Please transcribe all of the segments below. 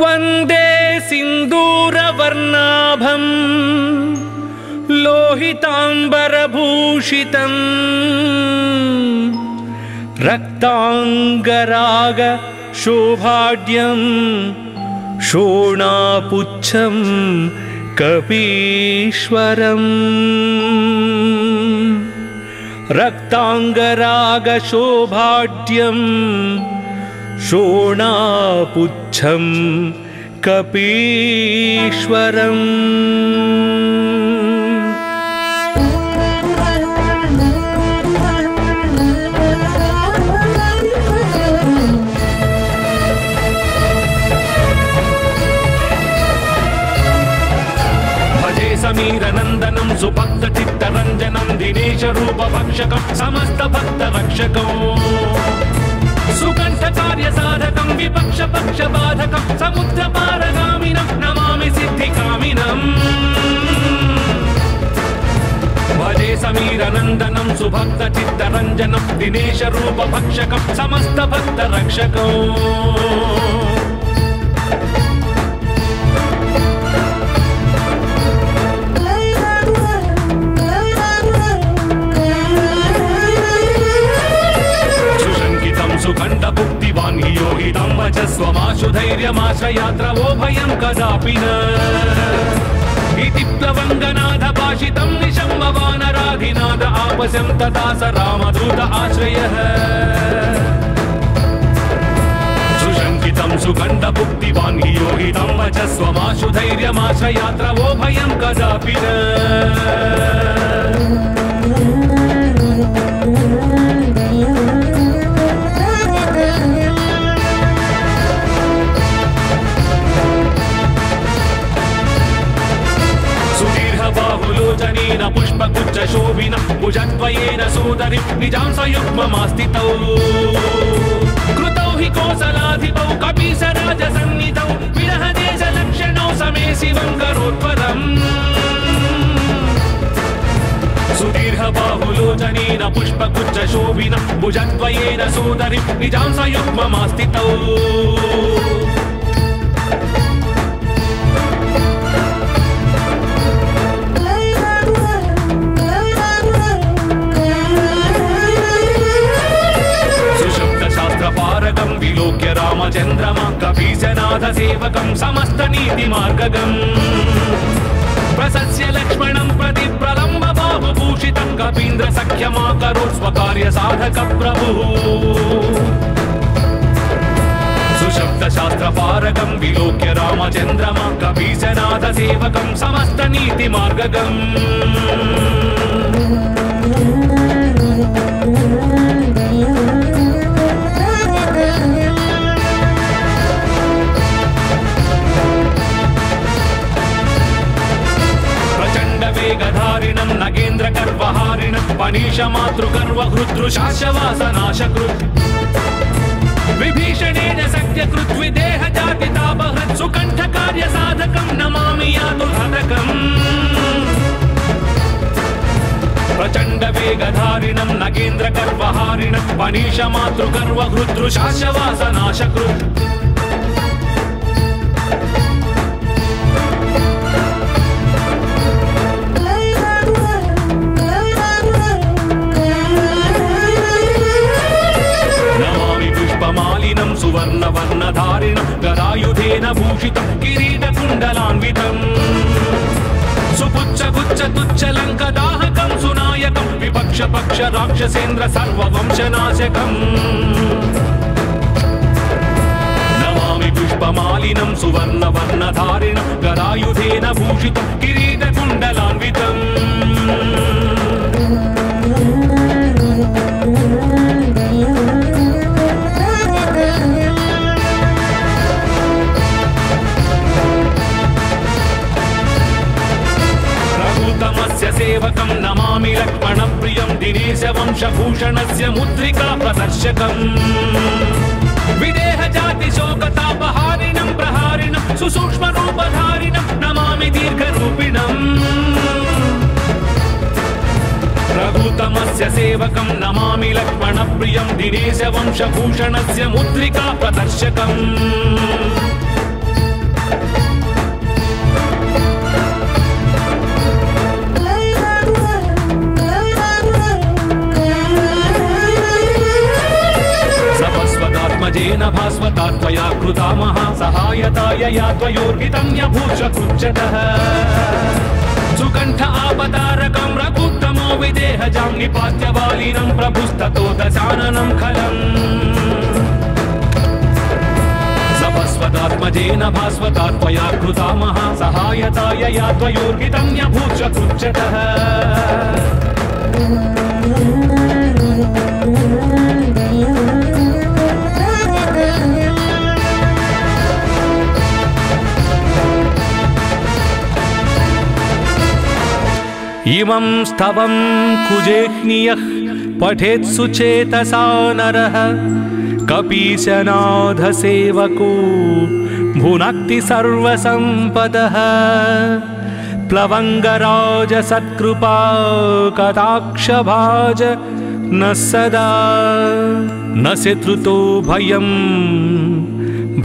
वंदे सिंदूरवर्णाभं लोहितांबरभूषितं रक्तांगराग शोभाढ्यं शोणापुच्छं कपीश्वरम् रक्तांगराग शोभाढ्यं शोणापुच्छं कपीश्वरम् समीर नंदनम सुभक्त चित्त रंजनम दिनेश रूप भक्षकम समस्त भक्त रक्षकम सुकंठ कार्य साधकम विपक्ष पक्ष बाधकम समुद्र पारगामिनम नमामि सिद्धि कामिनम भजे समीर नंदनम सुभक्त चित्त रंजनम दिनेश रूप भक्षकम समस्त भक्त रक्षकम सुखंड भुक्तिवान् योगितां वचस्वमाशु धैर्यमाश्रयात्रवो भयं कदापि न इति प्लवंगनाथ भाषितं निशम्ब वानराधिनाद आपसं तथा स रामदूत आश्रयः सुशंकितं सुखंड भुक्तिवान् योगितां वचस्वमाशु धैर्यमाश्रयात्रवो भयं कदापि न बाहुलोचनीन पुष्पगुच्छ शोभिन भुजद्वयेन सोदरि निजां संयुग्ममास्थितौ कृतौ हि कोसलाधिपौ कपीसराजसन्निधौ विरहदेशलक्षणौ समे शिवं करोत्परम् सुदीर्घ बाहुलोचनीन पुष्पगुच्छ शोभिन भुजद्वयेन सोदरि निजां संयुग्ममास्थितौ विलोक्य रामचंद्रमा कपीशनाथ सेवकं समस्त नीति मार्गगं प्रसस्य लक्ष्मणं प्रति प्रलम्ब बाहुभूषितं कपीन्द्र सख्यमाकरोत् स्वकार्य साधक प्रभुः सुशब्द शास्त्र पारगं विलोक्य रामचंद्रमा कपीशनाथ सेवकं समस्त नीति मार्गगं वेगधारिणं नगेन्द्र गर्वहारिणं वनीश मातृगर्व हृद्रुशाशवासनाशकृत् विभीषणेन सख्यकृत् विदेह जातितापहृत् सुकंठ कार्य साधकं नमामि यातुर्हतकम् प्रचंड वेगधारिणं नगेन्द्र गर्वहारिणं वनीश मातृगर्व हृद्रुशाशवासनाशकृत् सुवर्ण वर्णधारिणं गदायुधेन भूषितं किरीटकुण्डलान्वितं सुपुच्छ गुच्छ तुच्छ लङ्कदाहकं सुनायकं विपक्ष पक्ष राक्षसेन्द्र सर्ववंशनाशकं नमामि पुष्पमालिनं सुवर्ण वर्णधारिणं गदायुधेन भूषितं किरीटकुण्डलान्वितं सेवकं नमामि लक्ष्मण प्रियं दिनेश वंशभूषणस्य मुद्रिका प्रदर्शकं विदेह जाति शोकतापहारिणं प्रहारिणं सुसूक्ष्म रूपधारिणं नमामि दीर्घरूपिणं रघुतमस्य रामस्य सेवकं नमामि लक्ष्मण प्रियं दिनेश वंश भूषणस्य मुद्रिका प्रदर्शकम्। सपस्वतात्मजेन भास्वतात्वया कृतामः सहायताय यात्वयोर्हितं यभूष कुचतः। सुकंठ आपदारकं रघुत्तमो विदेहजां निपात्यवालिनं प्रभुस्ततो दशाननं खलम्। सपस्वतात्मजेन भास्वतात्वया कृतामः सहायताय यात्वयोर्हितं यभूष कुचतः। इमं स्तवं कुजेह्नियः पठेत्सु चेतसा नरः कपीशनाधसेवको भुनक्ति सर्वसम्पदः। प्लवंगराज सत्कृपा कटाक्षभाज न सदा न सितृतो भयं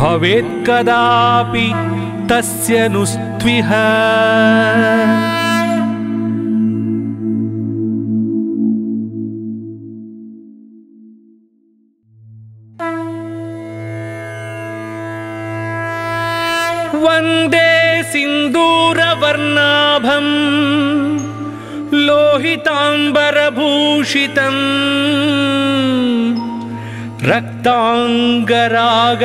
भवेत् कदापि तस्य नुस्त्विह। वंदे सिंदूरवर्णाभं लोहितांबरभूषितं रक्तांगराग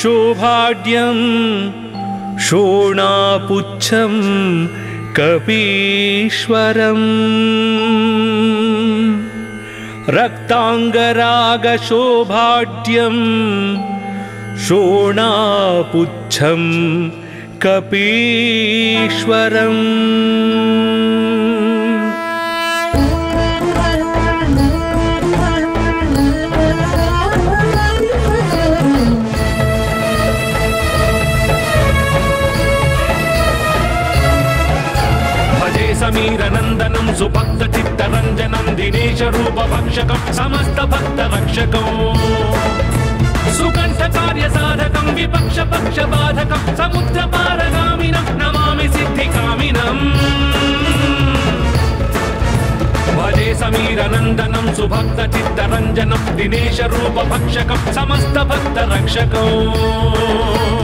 शोभाढ्यं शोणापुच्छं कपीश्वरम्। रक्तांगराग शोभाढ्यं शोणापुच्छं कपीश्वरम्। भजे समीरनन्दनं सुभक्तचित्तरञ्जनं दिनेशरूपभक्षकं समस्तभक्तरक्षकम्। सुकंठ कार्यसाधकं विपक्ष पक्षबाधकं समुद्रपारगामिनं नमामि सिद्धिकामिनं। भजे समीरनन्दनं सुभक्तचित्तरञ्जनं दिनेशरूपभक्षकं समस्तभक्तरक्षकम्।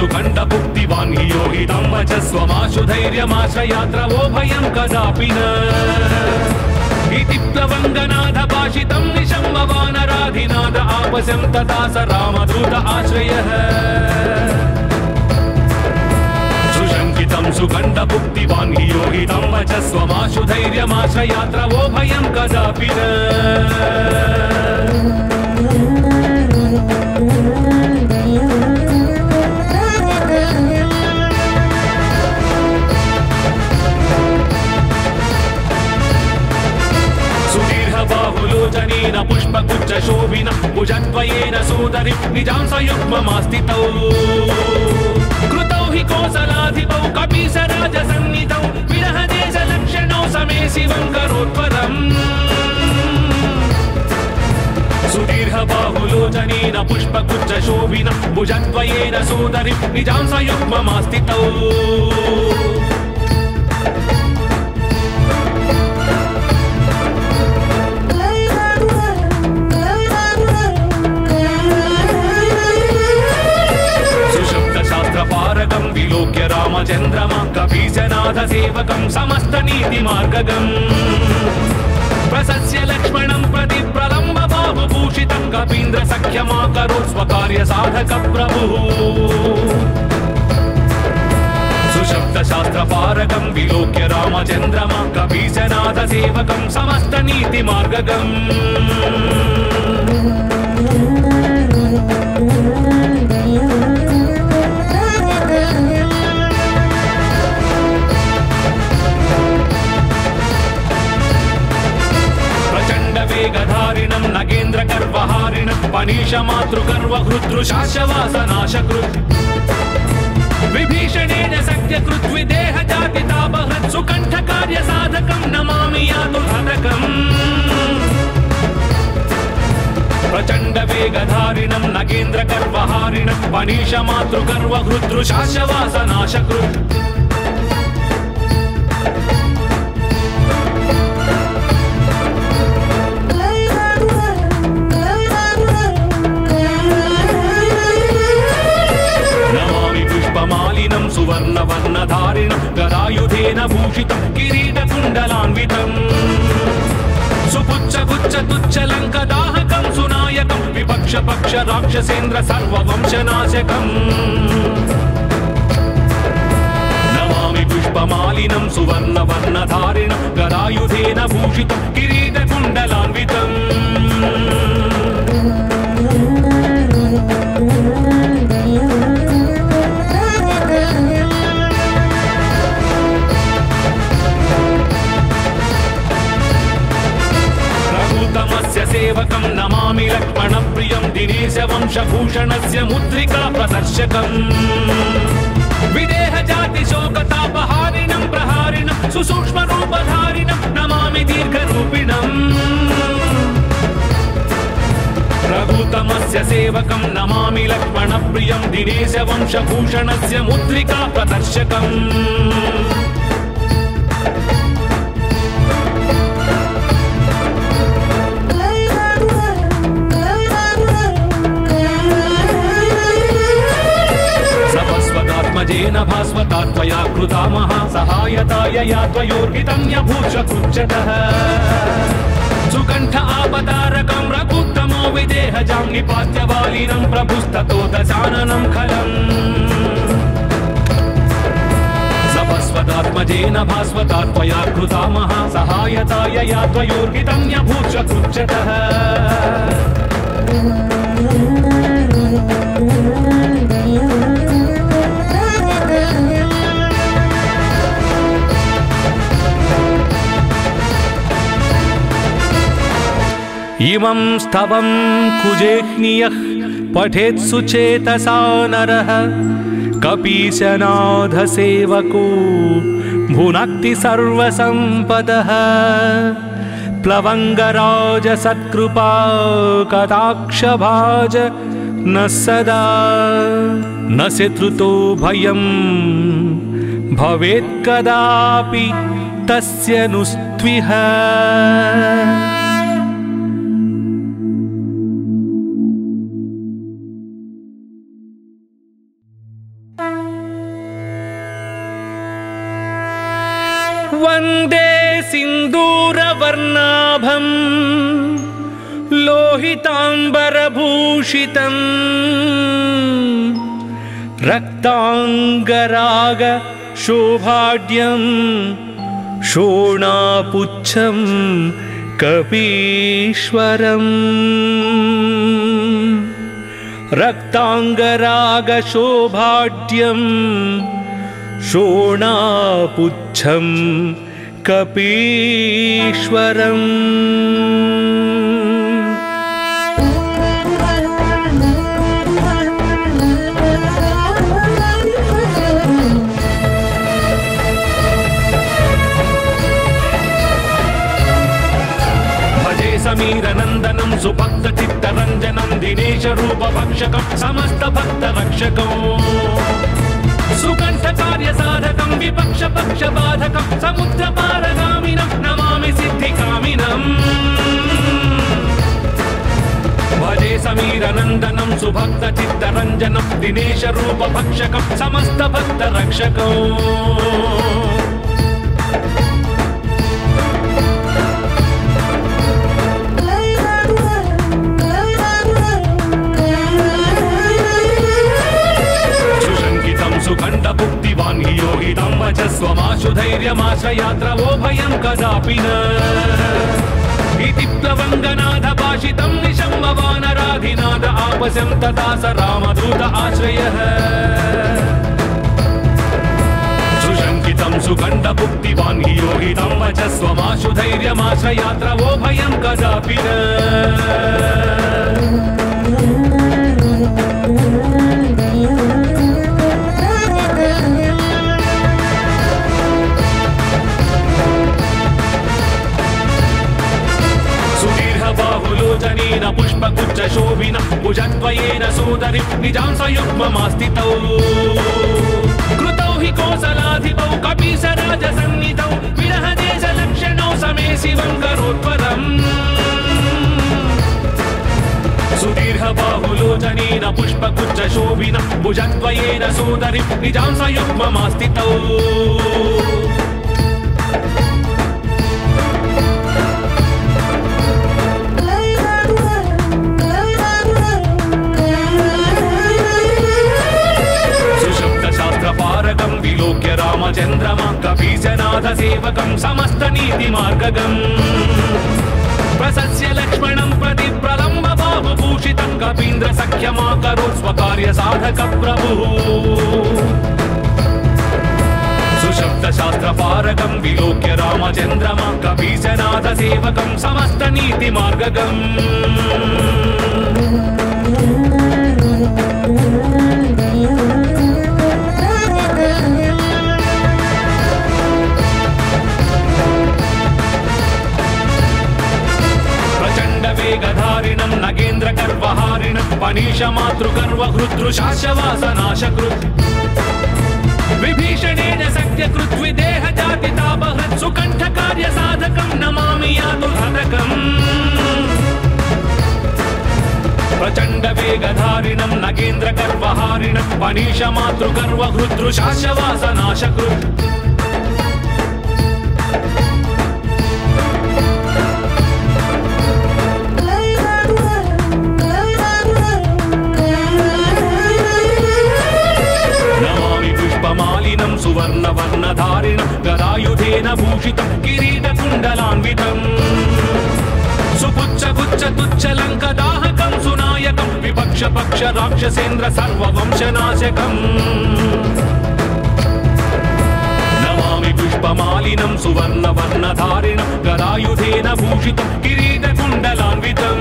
सुखंड भुक्तिवान् योहितं वचस्वमाशु धैर्यमाश्रयात्र वो भयं कदापि न। इति प्लवंगनाद भाषितं निशम्ब वानराधिनाद आपशं तथा स रामदूत आश्रयः। सुशंकितं सुखंड भुक्तिवान् योहितं वचस्वमाशु धैर्यमाश्रयात्र वो भयं कदापि न। बाहुलोचनेन पुष्पगुच्छशोभिन भुजद्वयेन सोदरिं निजां संयुग्ममास्थितौ। कृतौ हि कोसलाधिपौ कपीशराजसन्निधौ विरहदेशलक्षणौ समे शिवं करोत्पदम्। सुदीर्घ बाहुलोचनेन पुष्पगुच्छशोभिन भुजद्वयेन सोदरिं निजां संयुग्ममास्थितौ। विलोक्य रामचन्द्रमा कपीशनाथ सेवकं समस्त नीतिमार्गगं। प्रसस्य लक्ष्मणं प्रति प्रलम्ब बाहुभूषितं कपीन्द्र सख्यमाकरोत् स्वकार्य साधक प्रभुः। सुशब्दशास्त्रपारगं विलोक्य रामचन्द्रमा कपीशनाथ सेवकं समस्त नीतिमार्गगम्। वेगधारिणं नगेन्द्रकर्वहारिणं नाशकृत् विभीषणेन सख्यकृत् विदेह जातितापहत् सुकंठ कार्य साधकं नमामि यातुधातकं प्रचंड वेगधारिणं नगेन्द्र कर्वहारिणं मनीष मातृगर्व हृद्रुशाशवास नाशकृत् सुवर्ण वर्ण धारिणं गदायुधेन भूषितं किरीट कुंडलान्वितं सुपुच्छ गुच्छ तुच्छ लंक दाहकं सुनायकं विपक्ष पक्ष राक्षसेन्द्र सर्ववंशनाशकं नमामि पुष्पमालिनं सुवर्ण वर्ण धारिणं गदायुधेन भूषितं किरीट कुंडलान्वितं सेवकं नमामि लक्ष्मण प्रियं दिनेश वंशभूषणस्य मुद्रिका प्रदर्शकं विदेह जाति शोकतापहारिणं प्रहारिणं सुसूक्ष्म रूपधारिणं नमामि दीर्घरूपिणं रघुतमस्य सेवकं नमामि लक्ष्मण प्रियं दिनेश वंशभूषणस्य मुद्रिका प्रदर्शकं येन भास्वतात्वया कृता महा सहायताय या त्वयोर्हितं यभूषकृच्छतः सुकंठ आपदारकं रघुत्तमो विदेहजां निपात्यवालिनं प्रभुस्ततो दशाननं खलम् सपस्वदात्मजेन भास्वतात्वया कृता महा सहायताय या त्वयोर्हितं यभूषकृच्छतः इमं स्तवं कुजेह्नियः पठेत्सु चेतसा नरः कपीशनाधसेवको भुनक्ति सर्वसम्पदः प्लवङ्गराजसत्कृपाकटाक्षभाज न सदा न शत्रुतो भयं भवेत् कदापि तस्य नुस्त्विह। वंदे सिंदूरवर्णाभं लोहितांबरभूषितं रक्तांगराग शोभाढ्यं शोणापुच्छं कपीश्वरं रक्तांगराग शोभाढ्यं शोणापुच्छं कपीश्वरम् भजे समीरनन्दनं सुभक्तचित्तरञ्जनं दिनेशरूपभक्षकं समस्तभक्तरक्षकम् सुकंठ कार्य साधकं विपक्ष पक्ष बाधकं समुद्र पारगामिनं नमामि सिद्धिकामिनं भजे समीरनन्दनं सुभक्त चित्तरञ्जनं दिनेश रूप भक्षकं समस्त भक्त रक्षकम् सुखंड भुक्तिवान् हियोहितं वचस्वमाशु धैर्यमाश्रयात्रवो भयं कदापि न इति प्लवङ्गनाद भाषितं निशम्ब वानराधिनाद आपशं तथा स रामदूत आश्रयः सुशंकितं सुखंड भुक्तिवान् हियोहितं वचस्वमाशु धैर्यमाश्रयात्रवो भयं कदापि न अग्निजां संयुग्ममास्थितौ कृतौ हि कोसलाधिपौ कपीशराजसन्निधौ विरहदेशलक्षणौ समे शिवं करोत्पदम् सुदीर्घ बाहुलोचनेन पुष्पगुच्छ शोभिनं भुजद्वयेन सोदरिं निजां संयुग्ममास्थितौ विलोक्य रामचन्द्रमा कपीशनाथ सेवकं समस्त नीति मार्गगं प्रसस्य लक्ष्मणं प्रति प्रलम्ब बाहुभूषितं कपीन्द्र सख्यमाकरोत् स्वकार्य साधक प्रभुः सुशब्द शास्त्र पारकं विलोक्य रामचन्द्रमा कपीशनाथ सेवकं समस्त नीति मार्गगं धारिणं नगेन्द्र गर्वहारिणं पनीश मातृगर्व हृद्रुशाशवासनाशकृत् विभीषणेन सत्यकृत् विदेह जातितापहृत् सुकण्ठ कार्य साधकं नमामि यातुहतकम् प्रचंड वेगधारिणं नगेन्द्र गर्वहारिणं पनीश मातृगर्व हृद्रुशाशवासनाशकृत् सुवर्ण वर्णधारिणं गदायुधेन भूषितं किरीटकुण्डलान्वितं सुपुच्छ गुच्छ तुच्छ लङ्कदाहकं सुनायकं विपक्ष पक्ष राक्षसेन्द्र सर्ववंशनाशकं नमामि पुष्पमालिनं सुवर्ण वर्णधारिणं गदायुधेन भूषितं किरीटकुण्डलान्वितं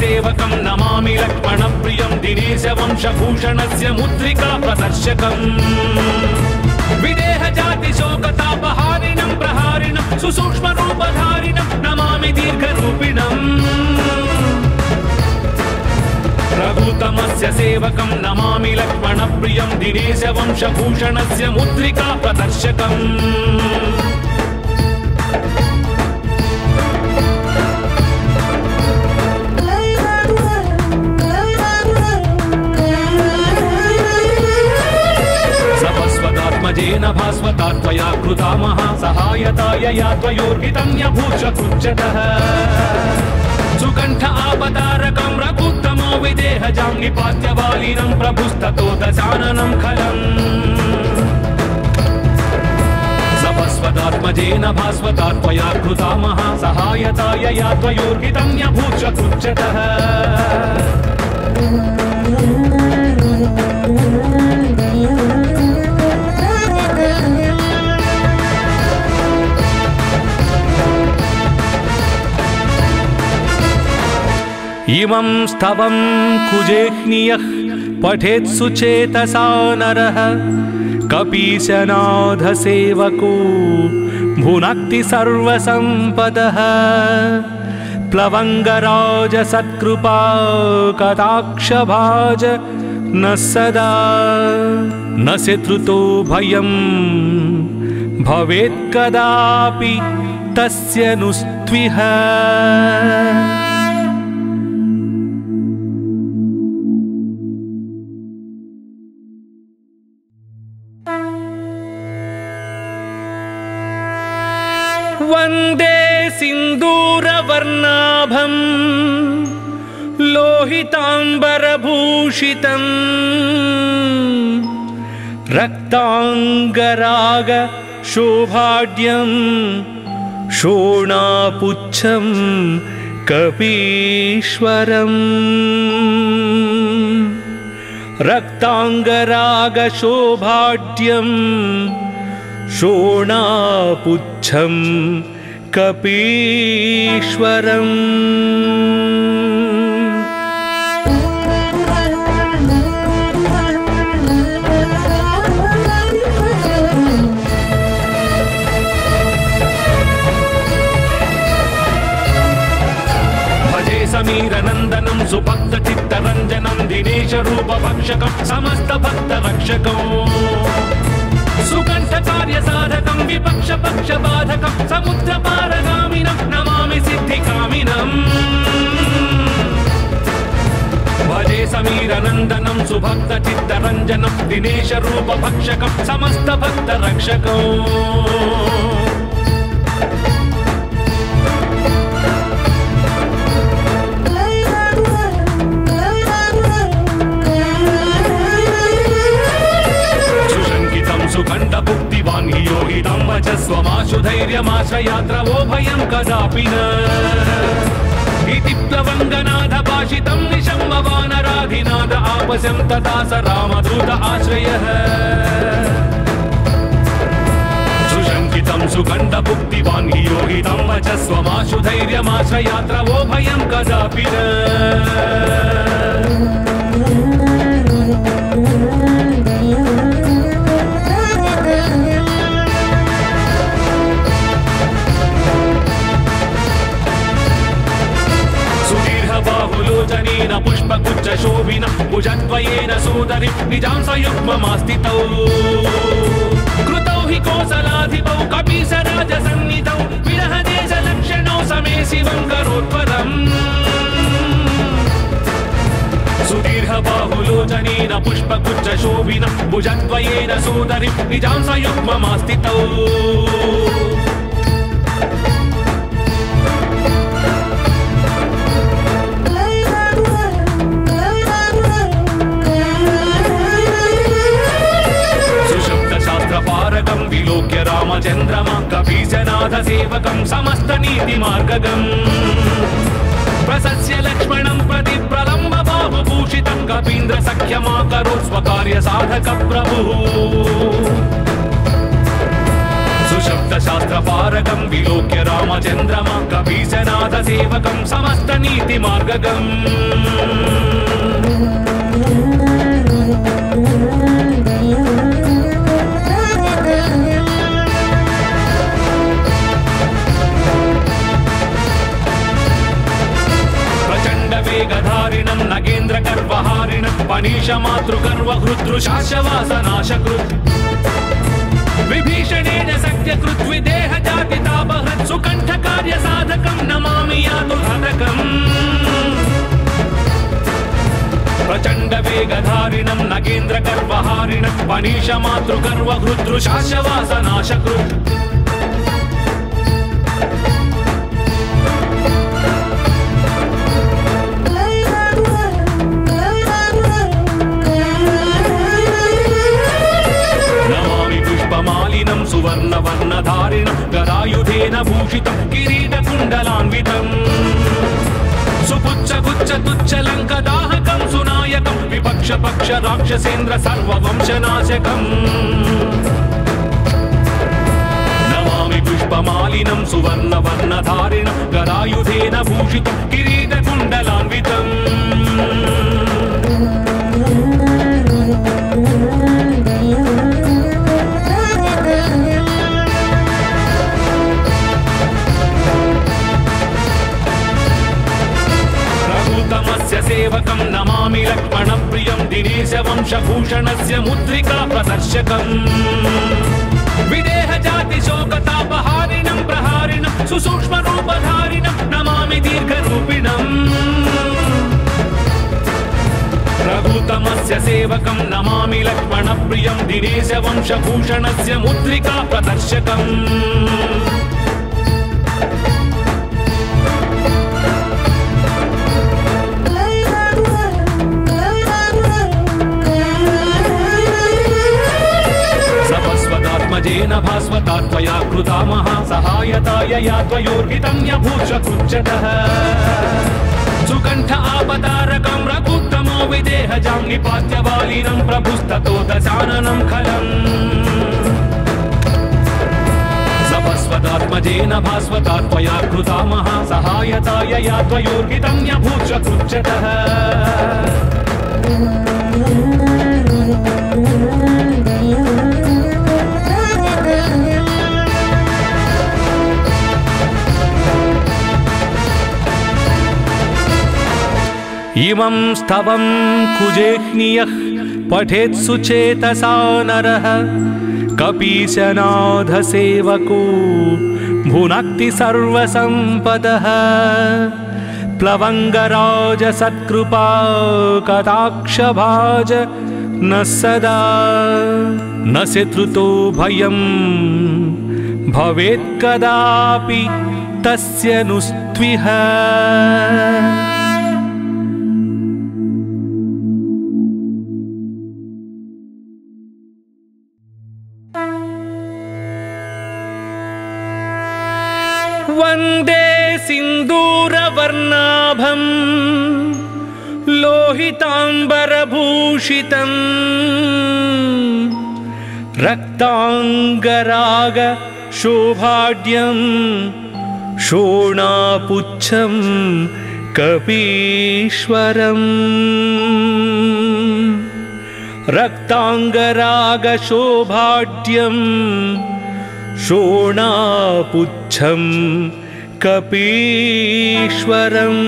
सेवकं नमामि लक्ष्मणं प्रियं दिनेश वंशभूषणस्य मुद्रिका प्रदर्शकं विदेह जाति शोकतापहारिणं प्रहारिणं सुसूक्ष्मरूपधारिणं नमामि दीर्घरूपिणं रघुतमस्य सेवकं नमामि लक्ष्मणं प्रियं दिनेश वंशभूषणस्य मुद्रिका प्रदर्शकं जेन भास्वता त्वया कृता महा सहायताय या त्वयोर्हितं यभूषकृच्छतः सुकण्ठ आपदारकं रघुत्तमो विदेहजां निपात्य वालिनं प्रभुस्ततो दशाननं खलम् सपस्वतात्मजेन भास्वता त्वया कृता महा सहायताय या त्वयोर्हितं यभूषकृच्छतः इमं स्तवं कुजेह्नियः पठेत्सु चेतसा नरः कपीशनाथसेवको भुनक्ति सर्वसम्पदः प्लवङ्गराजसत्कृपाकटाक्षभाज न सदा न शत्रुतो भयं भवेत् कदापि तस्य नुस्त्विह। वंदे सिंदूरवर्णाभं लोहितांबरभूषितं रक्तांगराग शोभाढ्यं शोणापुच्छं कपीश्वरं रक्तांगराग शोभाढ्यं शोणापुच्छं कपीश्वरम् सुभक्त चित्त रंजनम दिनेश रूप भक्षकम समस्त भक्त रक्षकम सुकंठ कार्य साधकं विपक्ष पक्ष बाधकं समुद्र पारगामिनं नमामि सिद्धि कामिनं भजे समीर नंदनं सुभक्त चित्त रंजनं दिनेश रूप भक्षकं समस्त भक्त रक्षकं सुखंड भुक्तिवान् योगिदं वचस्वमाशु धैर्यमाश्रयात्रवो भयं कदापि न इति प्लवङ्गनाद भाषितं निशम्ब वानराधिनाद आपशं तथा स रामदूत आश्रयः सुशंकितं सुखंड भुक्तिवान् योगिदं वचस्वमाशु धैर्यमाश्रयात्रवो भयं कदापि न जनीन पुष्पगुच्छ शोभिन भुजद्वयेन सोदरिं निजां संयुग्ममास्थितौ कृतौ हि कोसलाधिपौ कपीशराजसंनिधौ विरहदेशलक्षणौ समे शिवं करोत्पदम् सुदीर्घबाहुलोचनेन पुष्पगुच्छ शोभिन भुजद्वयेन सोदरिं निजां संयुग्ममास्थितौ विलोक्य रामचन्द्रमा कपीशनाथ सेवकं समस्त नीति मार्गगं प्रसस्य लक्ष्मणं प्रति प्रलम्ब बाहुभूषितं कपीन्द्र सख्यमाकरोत् स्वकार्य साधक प्रभुः सुशब्द शास्त्र पारकं विलोक्य रामचन्द्रमा कपीशनाथ सेवकं समस्त नीति मार्गगं गधारिणं नगेन्द्र गर्वहारिणं पनीश मातृगर्व हृद्रुशाशवासनाशकृत् विभीषणेन सत्यकृत् विदेह जातितापहृत् सुकंठ कार्य साधकं नमामि यातुर्हतकम् प्रचंड वेगधारिणं नगेन्द्र गर्वहारिणं पनीश मातृगर्व हृद्रुशाशवासनाशकृत् सुवर्ण वर्णधारिणं गदायुधेन भूषितं किरीटकुण्डलान्वितं सुपुच्छ गुच्छ तुच्छ लङ्कदाहकं सुनायकं विपक्ष पक्ष राक्षसेन्द्र सर्ववंशनाशकं नमामि पुष्पमालिनं सुवर्ण वर्णधारिणं गदायुधेन भूषितं किरीटकुण्डलान्वितम् सेवकं नमामि लक्ष्मणं प्रियं दिनेश वंशभूषणस्य मुद्रिका प्रदर्शकं विदेह जाति शोकतापहारिणं प्रहारिणं सुसूक्ष्म रूपधारिणं नमामि दीर्घरूपिणं रघुतमस्य सेवकं नमामि लक्ष्मणं प्रियं दिनेश वंशभूषणस्य मुद्रिका प्रदर्शकं जेन भास्वता त्वया कृता महा सहायताय या त्वयोर्हितं यभूषकृच्छतः सुकंठ आपतारकं रघुत्तमो विदेहजां निपात्यवालिनं प्रभुस्ततो दशाननं खलं सपस्वतात्मजेन भास्वता त्वया कृता महा सहायताय या त्वयोर्हितं यभूषकृच्छतः हनुमं स्तवं कुजेज्ञः पठेत्सुचेतसा नरः कपीशनाथ सेवको भुनक्ति सर्वसंपदः। प्लवंगराज सत्कृपा कटाक्षभाज न सदा न शत्रुतो भयं भवेत् कदापि तस्य नुस्त्विह। वंदे सिंदूरवर्णाभं लोहितांबरभूषितं रक्तांगराग शोभाढ्यं शोणापुच्छं कपीश्वरं। रक्तांगराग शोभाढ्यं शोणापुच्छं कपीश्वरम्।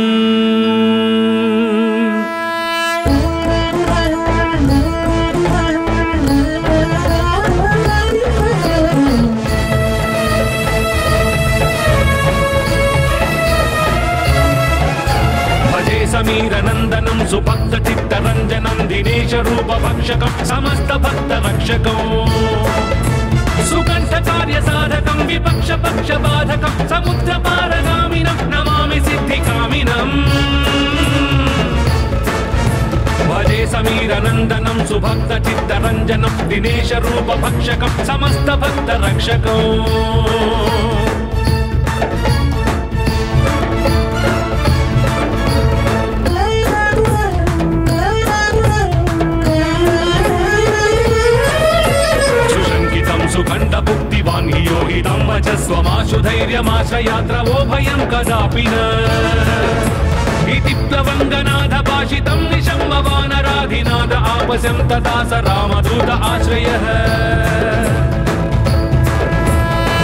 समीर नंदनम सुभक्त चित्तरंजनम दिनेश रूप भक्षकम समस्त भक्त रक्षकम सुकंठ कार्य साधकम विपक्ष पक्ष बाधकम समुद्र पारगामिनम नमामि सिद्धि कामिनम। भजे समीर नंदनम सुभक्त चित्तरंजनम दिनेश रूप भक्षकम समस्त भक्त रक्षकम। सुखंड भुक्तिवान् योगितां वचस्वमाशु धैर्यमाश्रयात्रवो भयं कदापि न। इति प्लवंगनाद भाषितं निशम्ब वानराधिनाद आपस्यं तथा स रामदूत आश्रयः।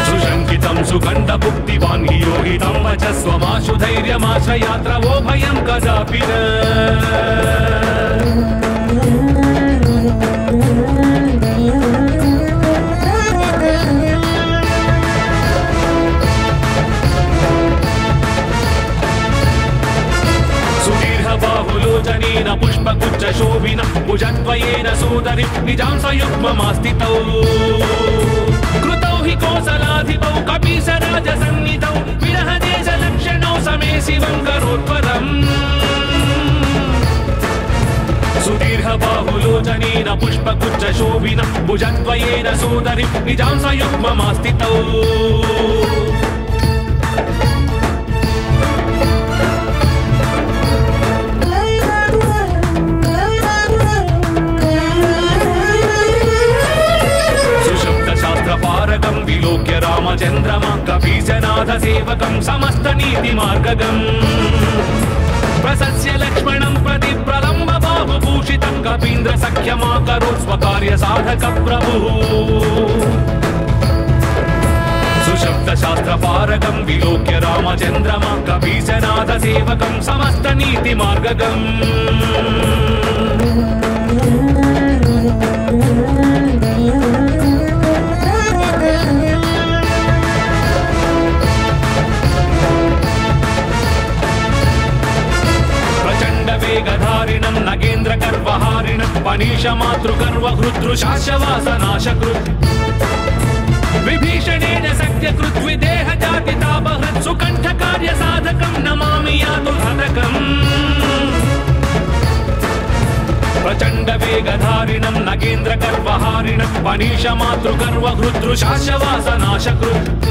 सुशंकितं सुखंड भुक्तिवान् योगितां वचस्वमाशु धैर्यमाश्रयात्रवो भयं कदापि न। जनीन पुष्पगुच्छ शोभिन भुजद्वयेन सोदरि निजां संयुग्ममास्थितौ कृतौ हि कोसलाधिपौ कपीशराजसन्निधौ विरहदेशलक्षणौ समे शिवं करोत्परम्। सुदीर्घबाहुलोचनेन पुष्पगुच्छ शोभिन भुजद्वयेन सोदरि निजां संयुग्ममास्थितौ। विलोक्य रामचन्द्रमा कपीशनाथ सेवकं समस्त नीतिमार्गगम्। प्रसस्य लक्ष्मणं प्रति प्रलम्ब बाहुभूषितं कपीन्द्र सख्यमाकरोत् स्वकार्य साधक प्रभुः। सुशब्द शास्त्र पारकं विलोक्य रामचन्द्रमा कपीशनाथ सेवकं समस्त नीतिमार्गगम्। वेगधारिणं नगेन्द्र गर्वहारिणं पणीश मातृगर्व हृद्रुशाशवासनाशकृत् विभीषणेन सत्यकृत् विदेह जातितापहृत् सुकंठ कार्य साधकं नमामि यातुर्हतकम्। प्रचंड वेगधारिणं नगेन्द्र गर्वहारिणं पणीश मातृगर्व हृद्रुशाशवासनाशकृत्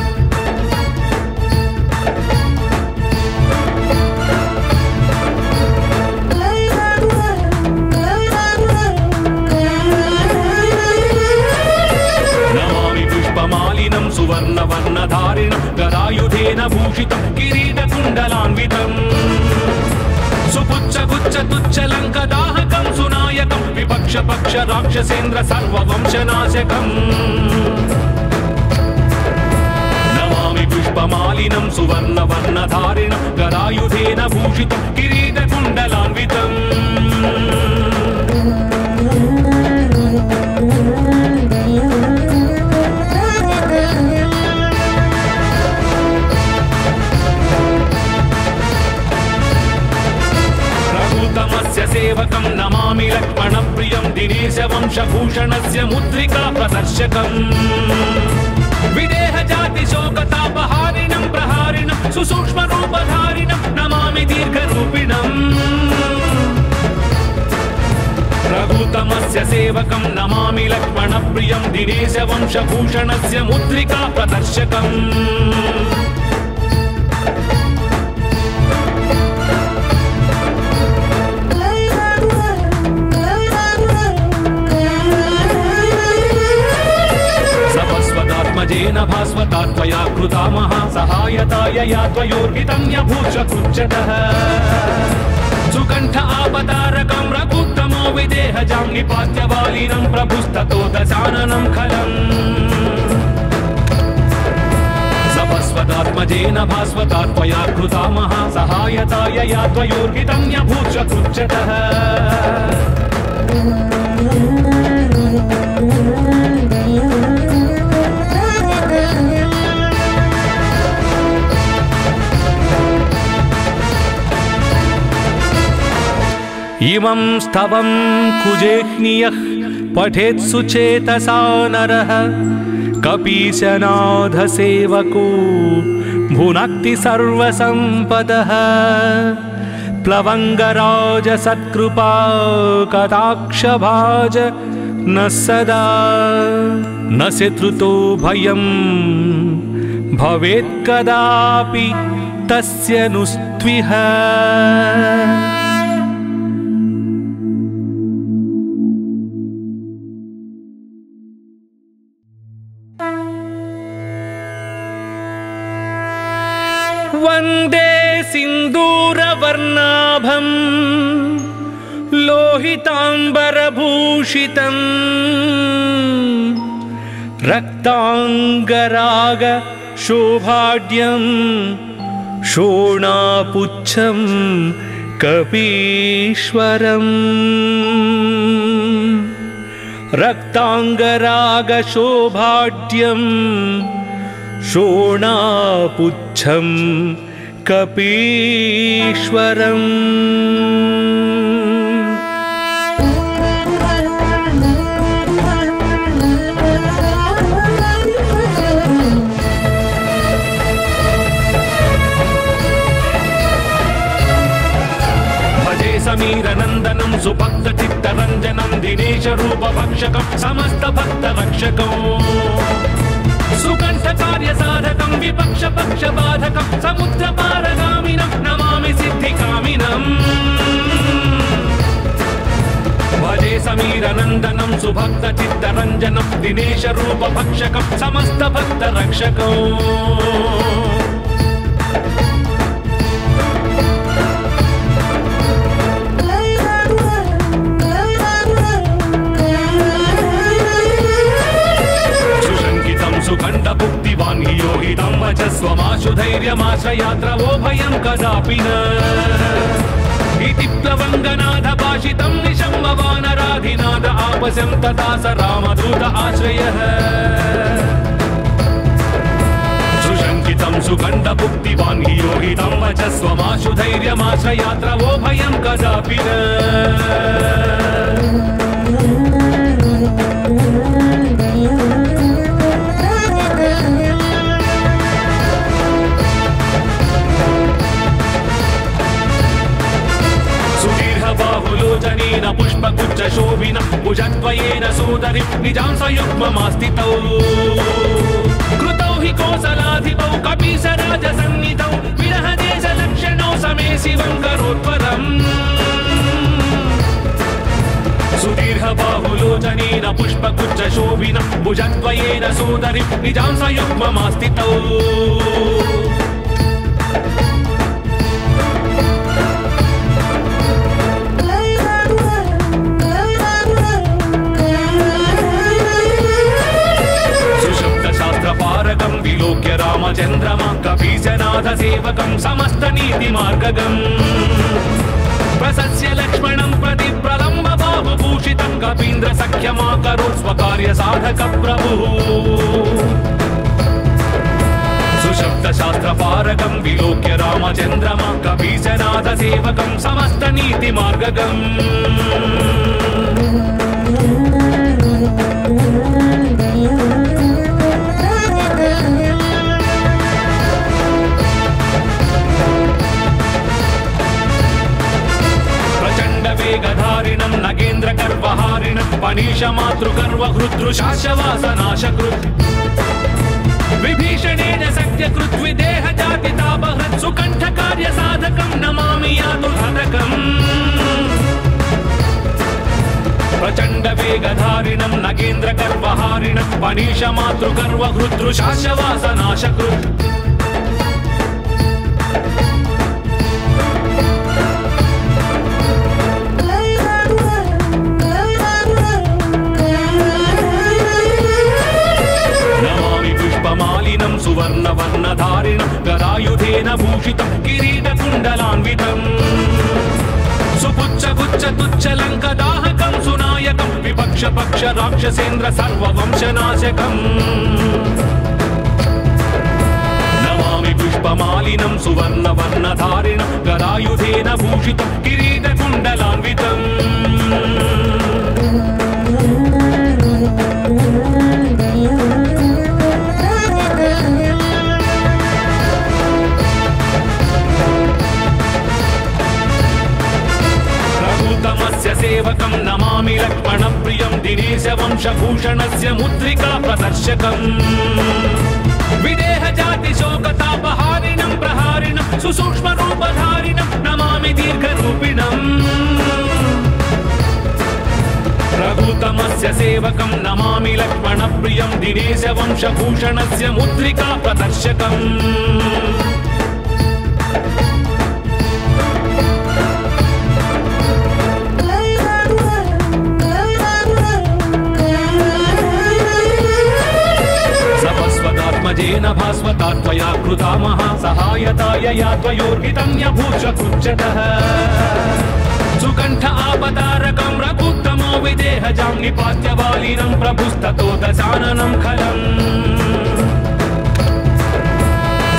सुवर्ण वर्णधारिणं गदायुधेन भूषितं किरीटकुण्डलान्वितं सुपुच्छ गुच्छ तुच्छ लङ्कदाहकं सुनायकं विपक्ष पक्ष राक्षसेन्द्र सर्ववंशनाशकम्। नमामि पुष्पमालिनं सुवर्णवर्णधारिणं गदायुधेन भूषितं किरीट नमामि लक्ष्मण प्रियं दिनेश वंशभूषणस्य मुद्रिका प्रदर्शकम् विदेह जाति शोकतापहारिणं प्रहारिणं सुसूक्ष्म रूपधारिणं नमामि दीर्घरूपिणं रघुतमस्य सेवकं नमामि लक्ष्मण प्रियं दिनेश वंशभूषणस्य मुद्रिका प्रदर्शकम्। जेन भास्वता त्वया कृता महा सहायताय या त्वयोर्हितं यभूषकृच्छतः सुकण्ठ आपदारकं रघुत्तमो विदेहजां निपात्यवालिनं प्रभुस्ततो दशाननं खलम् सपस्वदात्मजेन भास्वता त्वया कृता महा सहायताय या त्वयोर्हितं यभूषकृच्छतः इमं स्तवं कुजेह्नियः पठेत्सु चेतसा नरः कपीशनाधसेवको भुनक्ति सर्वसम्पदः प्लवंगराज सत्कृपा कटाक्षभाज न सदा न सितृतो भयं भवेत् कदापि तस्य नुस्त्विह। वंदे सिंदूरवर्णाभं लोहितांबरभूषितं रक्तांगराग शोभाढ्यं शोणापुच्छं कपीश्वरं रक्तांगराग शोभाढ्यं शोणापुच्छं कपीश्वरम्। भजे समीरनन्दनं सुभक्तचित्तरञ्जनं दिनेशरूपभक्षकं समस्तभक्तरक्षकम् सुकंठकार्यसाधकं विपक्षपक्षबाधकं समुद्रपारगामिनं नमामि सिद्धिकामिनं भजे समीरनन्दनं सुभक्तचित्तरञ्जनं दिनेशरूपभक्षकं समस्तभक्तरक्षकम्। सुखंडभुक्तिवान् हियोहितं वचस्वमाशुधैर्यमाश्रयात्रवो भयं कदापि न इति प्लवङ्गनादभाषितं निशम्भवानराधिनाद आपशं तथा स रामदूत आश्रयः सुशङ्कितं सुखंडभुक्तिवान् हियोहितं वचस्वमाशुधैर्यमाश्रयात्रवो भयं कदापि न। बाहुलोचनेन पुष्पगुच्छशोभिनं भुजद्वयेन सोदरिं निजां संयुग्ममास्थितौ कृतौ हि कोसलाधिपौ कपीशराजसन्निधौ विरहदेशलक्षणौ समे शिवं करोत्परम् सुदीर्घ बाहुलोचनेन पुष्पगुच्छशोभिनं भुजद्वयेन सोदरिं निजां संयुग्ममास्थितौ विलोक्य रामचन्द्रमां कपीशनाथसेवकं समस्तनीतिमार्गगम् प्रसस्य लक्ष्मणं प्रतिप्रलम्ब बाहुभूषितं कपीन्द्र सख्यमाकरोत् स्वकार्य साधक प्रभुः सुशब्दशास्त्र पारकं विलोक्य रामचन्द्रमा कपीशनाथ सेवकं समस्त नीति मार्गकम् प्रचंड वेगधारिणं नगेन्द्र गर्वहारिणं मनीष मातृगर्व हृद्रुशाशवासनाशकृत् विभीषणेन सत्यकृत् विदेह जातितापहृत् सुकंठ कार्य साधकं नमामि यातुधाधकम् प्रचंड वेगधारिणं नगेन्द्र गर्वहारिणं मनीष मातृगर्व हृद्रुशाशवासनाशकृत् मालिनं सुवर्ण वर्णधारिणं गदायुधेन भूषितं किरीटकुण्डलान्वितं सुपुच्छ गुच्छ तुच्छ लङ्कदाहकं सुनायकं विपक्ष पक्ष राक्षसेन्द्र सर्ववंशनाशकं नमामि पुष्पमालिनं सुवर्ण वर्णधारिणं गदायुधेन भूषितं किरीटकुण्डलान्वितं सेवकं नमामि लक्ष्मण प्रियं दिनेश वंशभूषणस्य मुद्रिका प्रदर्शकं विदेह जाति शोकतापहारिणं प्रहारिणं सुसूक्ष्म रूपधारिणं नमामि दीर्घरूपिणं रघुतमस्य सेवकं नमामि लक्ष्मण प्रियं दिनेश वंशभूषणस्य मुद्रिका प्रदर्शकं जेन भास्वता त्वया कृता महा सहायताय या त्वयोर्हितं यभूष कृच्छतः सुकण्ठ आपदारकं रघुत्तमो विदेहजां निपात्यवालिनं प्रभुस्ततो दशाननं खलम्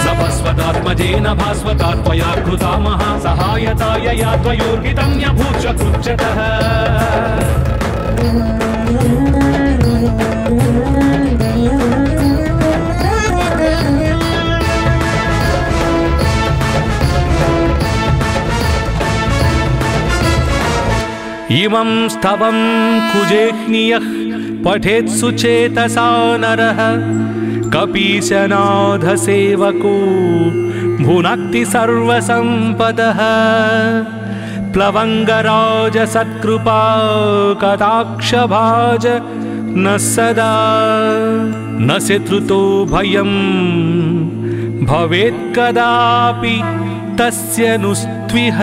सपस्वतात्मजेन भास्वता त्वया कृता महा सहायताय या त्वयोर्हितं यभूष कृच्छतः इमं स्तवं कुजेह्नियः पठेत्सु चेतसा नरः कपीशनाथसेवको भुनक्ति सर्वसम्पदः प्लवङ्गराज सत्कृपा कटाक्षभाज न सदा न शत्रुतो भयं भवेत् कदापि तस्य नुस्त्विह।